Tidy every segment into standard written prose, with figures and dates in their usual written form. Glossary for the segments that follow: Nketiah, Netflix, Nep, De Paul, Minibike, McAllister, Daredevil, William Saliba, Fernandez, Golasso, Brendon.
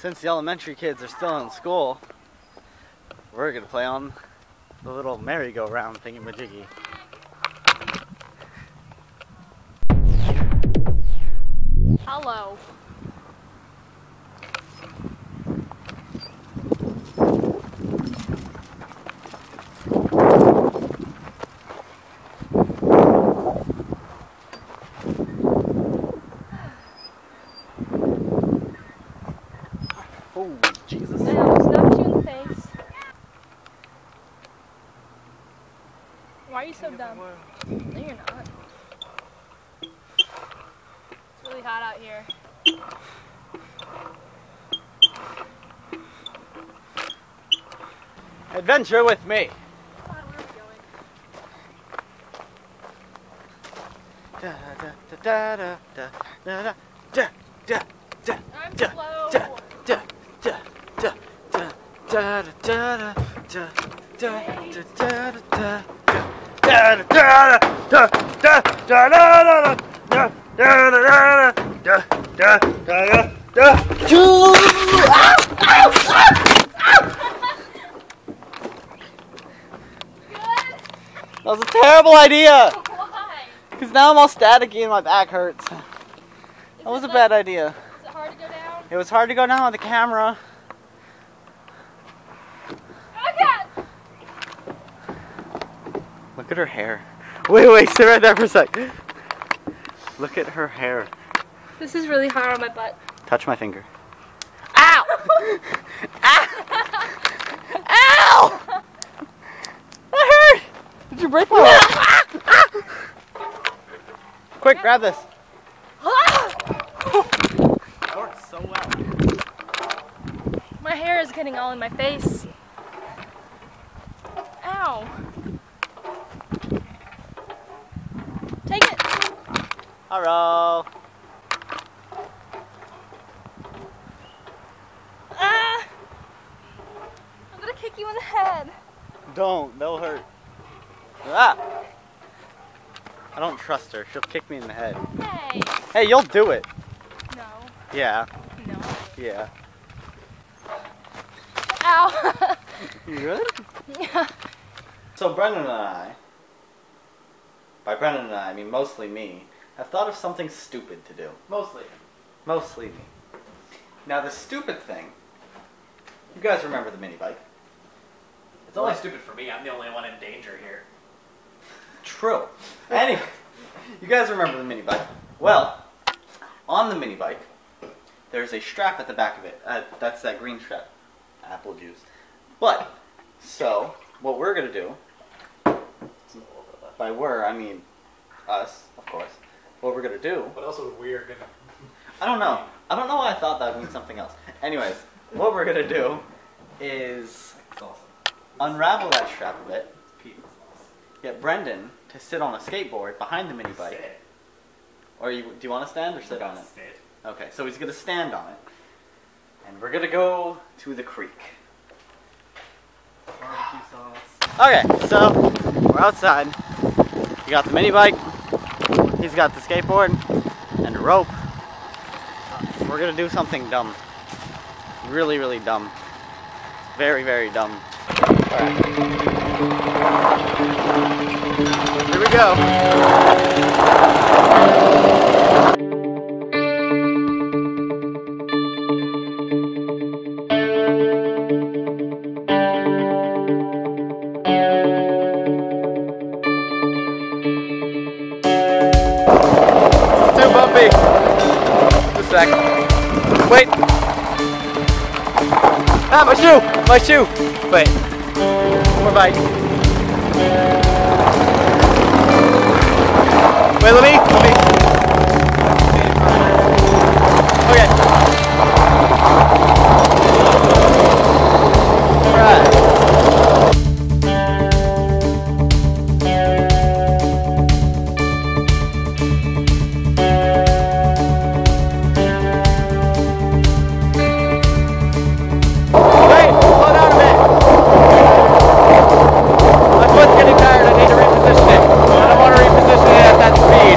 since the elementary kids are still in school, we're gonna play on the little merry-go-round thingamajiggy. Hello. Oh, Jesus. Now, snuck you in the face. Why are you so dumb? No, you're not. It's really hot out here. Adventure with me. I don't know where I'm going. I'm slow. That was a terrible idea. Why? Because now I'm all staticky and my back hurts. That was a bad idea. Is it hard to go down? It was hard to go down with the camera. Look at her hair. Wait, sit right there for a sec. Look at her hair. This is really hard on my butt. Touch my finger. Ow! Ow! Ow! That hurt! Did you break my leg? Quick, grab this. That worked so well. My hair is getting all in my face. Ow. Take it! Hello! Ah! I'm gonna kick you in the head. Don't, that'll hurt. Ah! I don't trust her, she'll kick me in the head. Hey! Hey, you'll do it! No. Yeah. No. Yeah. Ow! You good? Yeah. So Brennan and I, by Brennan and I mean mostly me, have thought of something stupid to do. Mostly. Mostly me. Now the stupid thing, you guys remember the mini bike. It's only stupid for me, I'm the only one in danger here. True. Anyway, you guys remember the mini bike. Well, on the mini bike, there's a strap at the back of it. That's that green strap. Apple juice. But, so, what we're going to do, by we're, I mean us, of course. What we're gonna do. What else was weird? I don't know. I don't know why I thought that would mean something else. Anyways, what we're gonna do is unravel that strap a bit, get Brendan to sit on a skateboard behind the mini bike. Or you, do you want to stand or sit on it? Okay, so he's gonna stand on it. And we're gonna go to the creek. Okay, so we're outside. You got the mini bike, he's got the skateboard, and a rope. We're gonna do something dumb. Really, really dumb. Very, very dumb. Alright. Here we go. Wait! Ah, my shoe! My shoe! Wait. More bike. Wait, let me. Okay. Speed.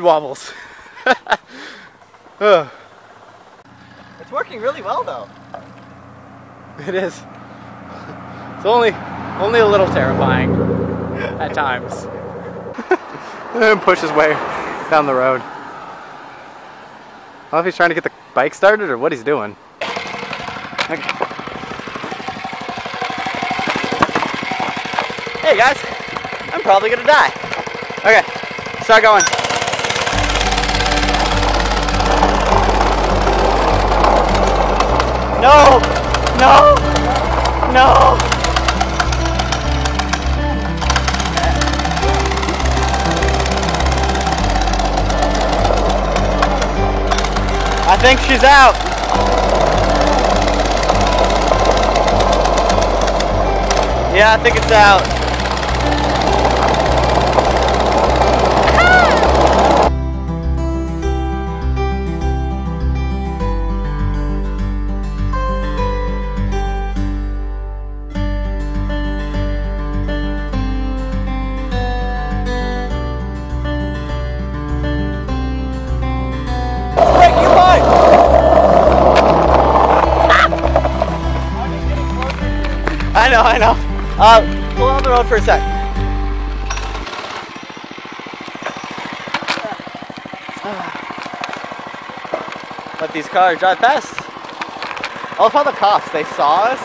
speed wobbles. Oh. It's working really well though. It is. It's only a little terrifying at times. And push his way down the road. I don't know if he's trying to get the bike started or what he's doing. Okay. Hey guys, I'm probably gonna die. Okay, start going. No! No! No! I think she's out. Yeah, I think it's out. I know. Pull on the road for a sec. Let these cars drive past. I love how the cops, they saw us.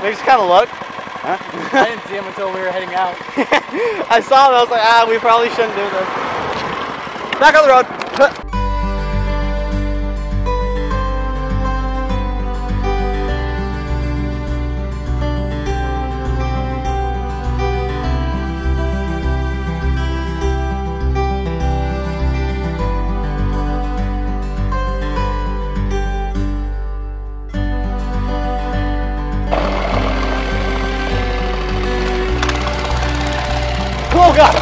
They just kind of looked. Huh? I didn't see them until we were heading out. I saw them, I was like, ah, we probably shouldn't do this. Back on the road. Oh god!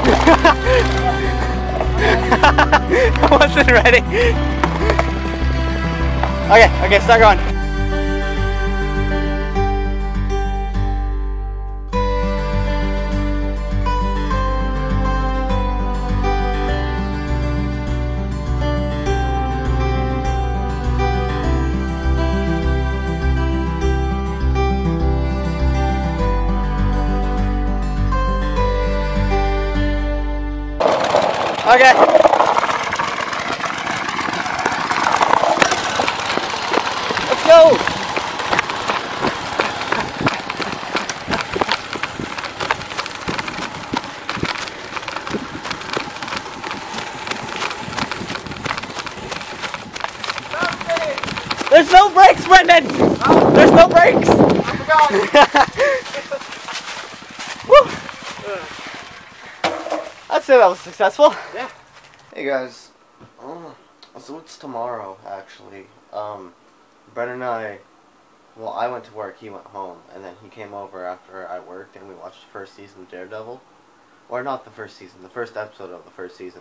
I wasn't ready. Okay, start going. Okay. Let's go. There's no brakes, Brendan. Oh. There's no brakes. I forgot. I'd say that was successful. Yeah. Hey guys, so it's tomorrow actually. Brennan and I, well, I went to work, he went home, and then he came over after I worked, and we watched the first season of Daredevil, or not the first season, the first episode of the first season,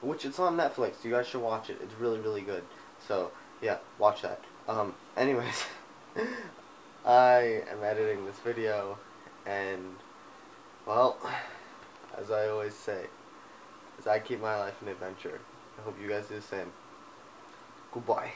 which it's on Netflix. You guys should watch it. It's really, really good. So yeah, watch that. Anyways, I am editing this video, and well. As I always say, as I keep my life an adventure, I hope you guys do the same. Goodbye.